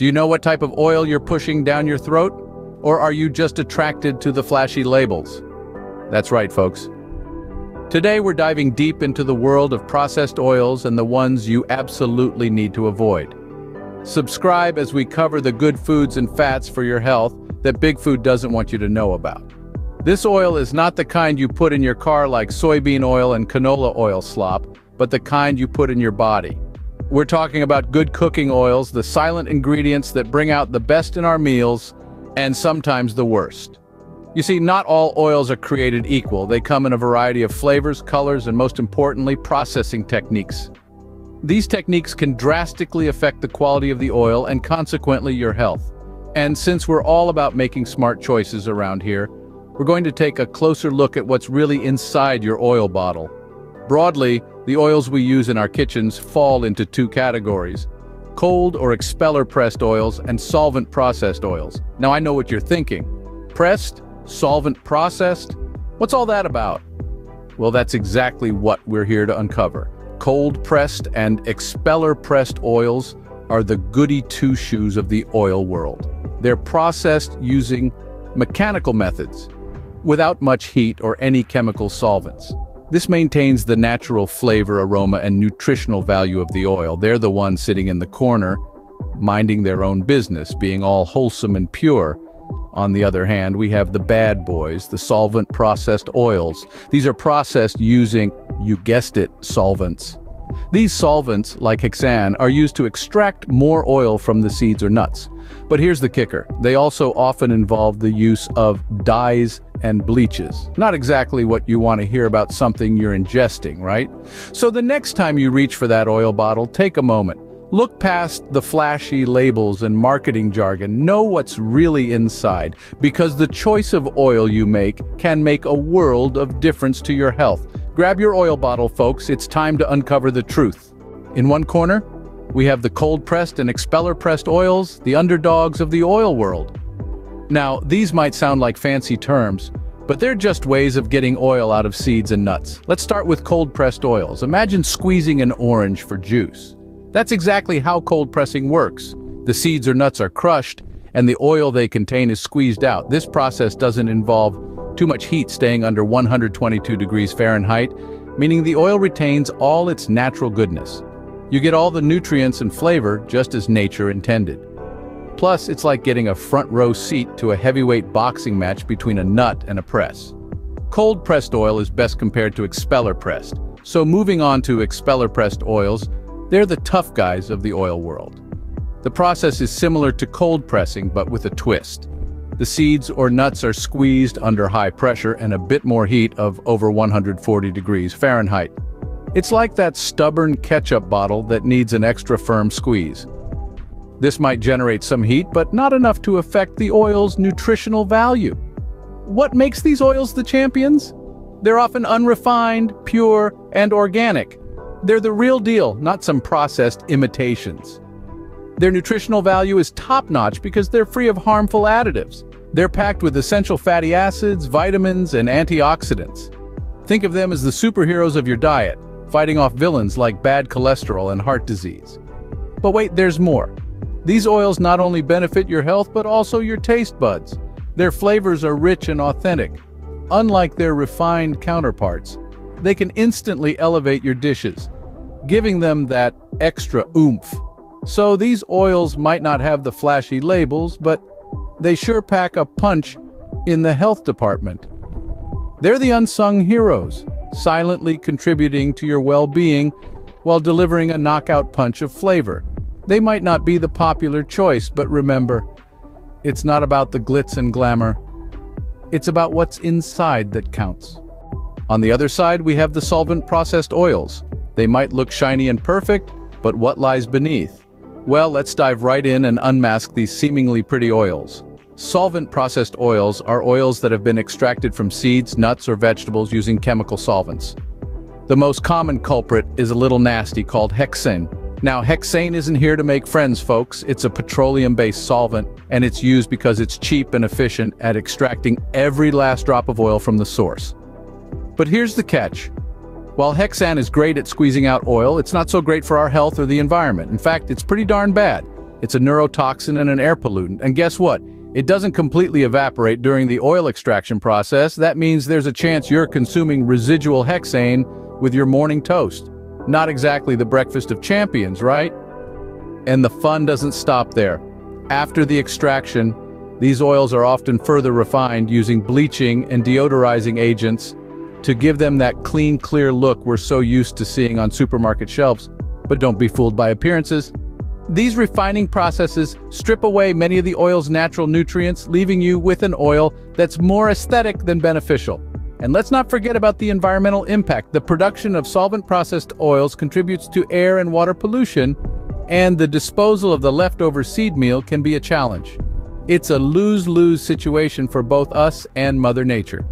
Do you know what type of oil you're pushing down your throat? Or are you just attracted to the flashy labels? That's right, folks. Today we're diving deep into the world of processed oils and the ones you absolutely need to avoid. Subscribe as we cover the good foods and fats for your health that Big Food doesn't want you to know about. This oil is not the kind you put in your car like soybean oil and canola oil slop, but the kind you put in your body. We're talking about good cooking oils, the silent ingredients that bring out the best in our meals, and sometimes the worst. You see, not all oils are created equal. They come in a variety of flavors, colors, and most importantly, processing techniques. These techniques can drastically affect the quality of the oil and consequently your health. And since we're all about making smart choices around here, we're going to take a closer look at what's really inside your oil bottle. Broadly, the oils we use in our kitchens fall into two categories: cold or expeller-pressed oils and solvent-processed oils. Now I know what you're thinking. Pressed? Solvent-processed? What's all that about? Well, that's exactly what we're here to uncover. Cold-pressed and expeller-pressed oils are the goody two-shoes of the oil world. They're processed using mechanical methods, without much heat or any chemical solvents. This maintains the natural flavor, aroma, and nutritional value of the oil. They're the ones sitting in the corner, minding their own business, being all wholesome and pure. On the other hand, we have the bad boys, the solvent processed oils. These are processed using, you guessed it, solvents. These solvents, like hexane, are used to extract more oil from the seeds or nuts. But here's the kicker. They also often involve the use of dyes and bleaches. Not exactly what you want to hear about something you're ingesting, right? So the next time you reach for that oil bottle, take a moment. Look past the flashy labels and marketing jargon. Know what's really inside, because the choice of oil you make can make a world of difference to your health. Grab your oil bottle, folks. It's time to uncover the truth. In one corner, we have the cold-pressed and expeller-pressed oils, the underdogs of the oil world. Now, these might sound like fancy terms, but they're just ways of getting oil out of seeds and nuts. Let's start with cold-pressed oils. Imagine squeezing an orange for juice. That's exactly how cold pressing works. The seeds or nuts are crushed, and the oil they contain is squeezed out. This process doesn't involve too much heat, staying under 122 degrees Fahrenheit, meaning the oil retains all its natural goodness. You get all the nutrients and flavor just as nature intended. Plus, it's like getting a front row seat to a heavyweight boxing match between a nut and a press. Cold-pressed oil is best compared to expeller-pressed. So moving on to expeller-pressed oils, they're the tough guys of the oil world. The process is similar to cold pressing, but with a twist. The seeds or nuts are squeezed under high pressure and a bit more heat of over 140 degrees Fahrenheit. It's like that stubborn ketchup bottle that needs an extra firm squeeze. This might generate some heat, but not enough to affect the oil's nutritional value. What makes these oils the champions? They're often unrefined, pure, and organic. They're the real deal, not some processed imitations. Their nutritional value is top-notch because they're free of harmful additives. They're packed with essential fatty acids, vitamins, and antioxidants. Think of them as the superheroes of your diet, fighting off villains like bad cholesterol and heart disease. But wait, there's more. These oils not only benefit your health, but also your taste buds. Their flavors are rich and authentic. Unlike their refined counterparts, they can instantly elevate your dishes, giving them that extra oomph. So these oils might not have the flashy labels, but they sure pack a punch in the health department. They're the unsung heroes, silently contributing to your well-being while delivering a knockout punch of flavor. They might not be the popular choice, but remember, it's not about the glitz and glamour. It's about what's inside that counts. On the other side, we have the solvent processed oils. They might look shiny and perfect, but what lies beneath? Well, let's dive right in and unmask these seemingly pretty oils. Solvent processed oils are oils that have been extracted from seeds, nuts, or vegetables using chemical solvents. The most common culprit is a little nasty called hexane. Now, hexane isn't here to make friends, folks. It's a petroleum-based solvent, and it's used because it's cheap and efficient at extracting every last drop of oil from the source. But here's the catch. While hexane is great at squeezing out oil, it's not so great for our health or the environment. In fact, it's pretty darn bad. It's a neurotoxin and an air pollutant. And guess what? It doesn't completely evaporate during the oil extraction process. That means there's a chance you're consuming residual hexane with your morning toast. Not exactly the breakfast of champions, right? And the fun doesn't stop there. After the extraction, these oils are often further refined using bleaching and deodorizing agents to give them that clean, clear look we're so used to seeing on supermarket shelves. But don't be fooled by appearances. These refining processes strip away many of the oil's natural nutrients, leaving you with an oil that's more aesthetic than beneficial. And let's not forget about the environmental impact. The production of solvent-processed oils contributes to air and water pollution, and the disposal of the leftover seed meal can be a challenge. It's a lose-lose situation for both us and Mother Nature.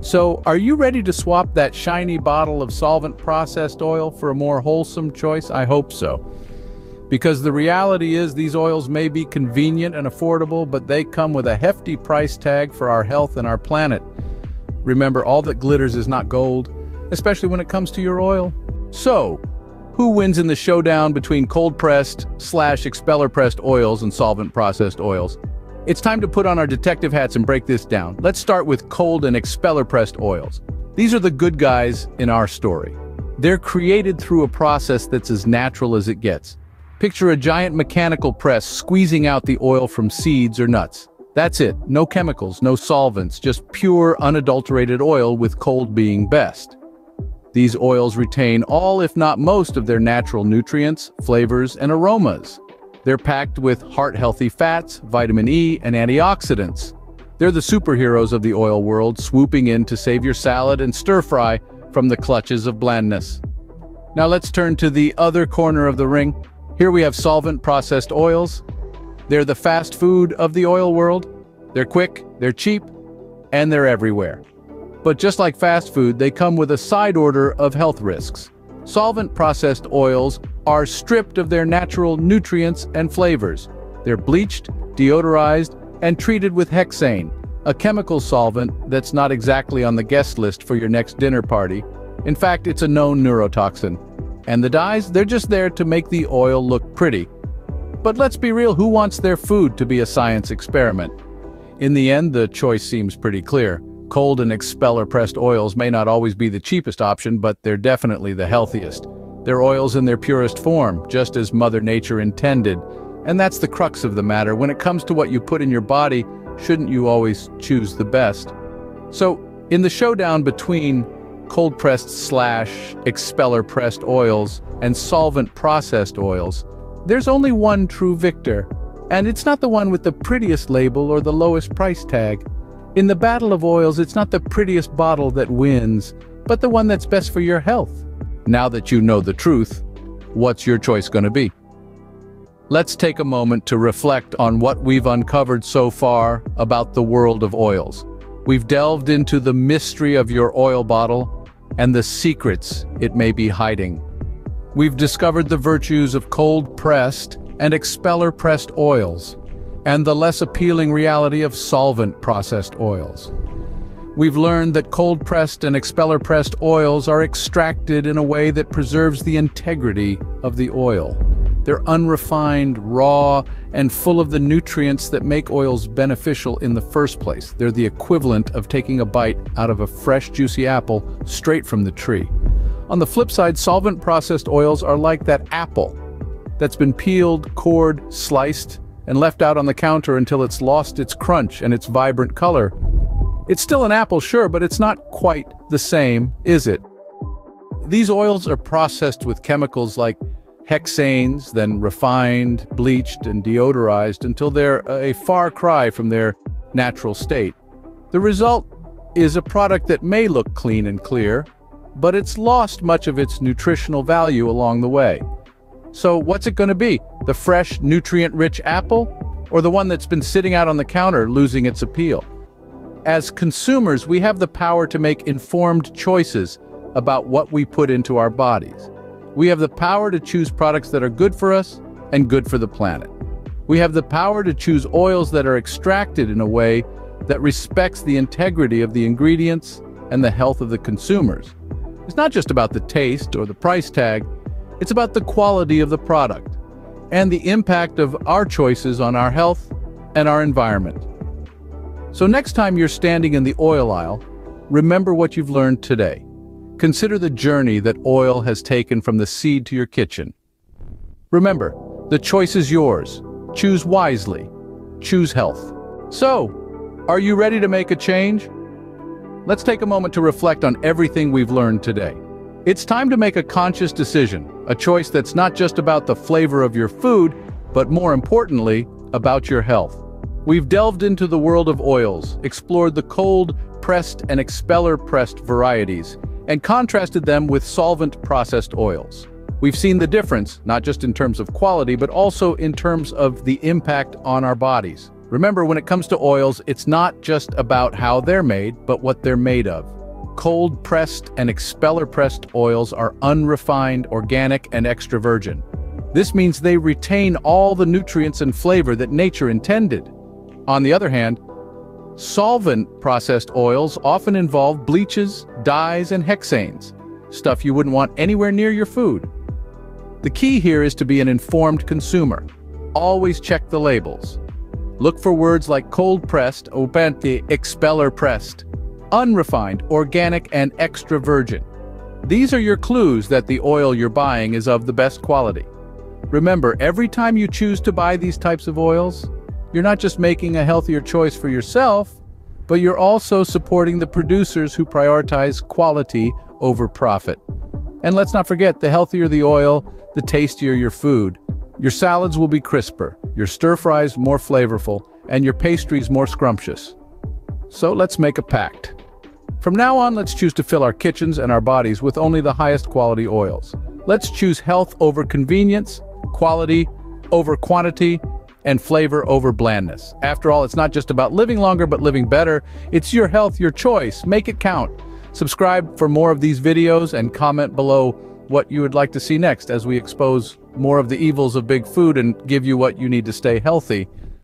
So, are you ready to swap that shiny bottle of solvent-processed oil for a more wholesome choice? I hope so. Because the reality is these oils may be convenient and affordable, but they come with a hefty price tag for our health and our planet. Remember, all that glitters is not gold, especially when it comes to your oil. So, who wins in the showdown between cold-pressed / expeller-pressed oils and solvent-processed oils? It's time to put on our detective hats and break this down. Let's start with cold and expeller-pressed oils. These are the good guys in our story. They're created through a process that's as natural as it gets. Picture a giant mechanical press squeezing out the oil from seeds or nuts. That's it, no chemicals, no solvents, just pure unadulterated oil, with cold being best. These oils retain all, if not most, of their natural nutrients, flavors, and aromas. They're packed with heart-healthy fats, vitamin E, and antioxidants. They're the superheroes of the oil world, swooping in to save your salad and stir-fry from the clutches of blandness. Now let's turn to the other corner of the ring. Here we have solvent-processed oils. They're the fast food of the oil world. They're quick, they're cheap, and they're everywhere. But just like fast food, they come with a side order of health risks. Solvent-processed oils are stripped of their natural nutrients and flavors. They're bleached, deodorized, and treated with hexane, a chemical solvent that's not exactly on the guest list for your next dinner party. In fact, it's a known neurotoxin. And the dyes, they're just there to make the oil look pretty. But let's be real, who wants their food to be a science experiment? In the end, the choice seems pretty clear. Cold and expeller-pressed oils may not always be the cheapest option, but they're definitely the healthiest. They're oils in their purest form, just as Mother Nature intended. And that's the crux of the matter. When it comes to what you put in your body, shouldn't you always choose the best? So, in the showdown between cold-pressed / expeller-pressed oils and solvent-processed oils, there's only one true victor, and it's not the one with the prettiest label or the lowest price tag. In the battle of oils, it's not the prettiest bottle that wins, but the one that's best for your health. Now that you know the truth, what's your choice going to be? Let's take a moment to reflect on what we've uncovered so far about the world of oils. We've delved into the mystery of your oil bottle and the secrets it may be hiding. We've discovered the virtues of cold-pressed and expeller-pressed oils, and the less appealing reality of solvent-processed oils. We've learned that cold-pressed and expeller-pressed oils are extracted in a way that preserves the integrity of the oil. They're unrefined, raw, and full of the nutrients that make oils beneficial in the first place. They're the equivalent of taking a bite out of a fresh, juicy apple straight from the tree. On the flip side, solvent-processed oils are like that apple that's been peeled, cored, sliced, and left out on the counter until it's lost its crunch and its vibrant color. It's still an apple, sure, but it's not quite the same, is it? These oils are processed with chemicals like hexanes, then refined, bleached, and deodorized until they're a far cry from their natural state. The result is a product that may look clean and clear, but it's lost much of its nutritional value along the way. So what's it going to be? The fresh, nutrient-rich apple, or the one that's been sitting out on the counter losing its appeal? As consumers, we have the power to make informed choices about what we put into our bodies. We have the power to choose products that are good for us and good for the planet. We have the power to choose oils that are extracted in a way that respects the integrity of the ingredients and the health of the consumers. It's not just about the taste or the price tag, it's about the quality of the product. and the impact of our choices on our health and our environment. So next time you're standing in the oil aisle, remember what you've learned today. Consider the journey that oil has taken from the seed to your kitchen. Remember, the choice is yours. Choose wisely. Choose health. So, are you ready to make a change? Let's take a moment to reflect on everything we've learned today. It's time to make a conscious decision, a choice that's not just about the flavor of your food, but more importantly, about your health. We've delved into the world of oils, explored the cold pressed and expeller pressed varieties, and contrasted them with solvent processed oils. We've seen the difference, not just in terms of quality, but also in terms of the impact on our bodies. Remember, when it comes to oils, it's not just about how they're made, but what they're made of. Cold-pressed and expeller-pressed oils are unrefined, organic, and extra virgin. This means they retain all the nutrients and flavor that nature intended. On the other hand, solvent-processed oils often involve bleaches, dyes, and hexanes, stuff you wouldn't want anywhere near your food. The key here is to be an informed consumer. Always check the labels. Look for words like cold-pressed, opente, expeller-pressed, unrefined, organic, and extra virgin. These are your clues that the oil you're buying is of the best quality. Remember, every time you choose to buy these types of oils, you're not just making a healthier choice for yourself, but you're also supporting the producers who prioritize quality over profit. And let's not forget, the healthier the oil, the tastier your food. Your salads will be crisper, your stir-fries more flavorful, and your pastries more scrumptious. So let's make a pact. From now on, let's choose to fill our kitchens and our bodies with only the highest quality oils. Let's choose health over convenience, quality over quantity, and flavor over blandness. After all, it's not just about living longer, but living better. It's your health, your choice. Make it count. Subscribe for more of these videos and comment below what you would like to see next as we expose more of the evils of big food and give you what you need to stay healthy.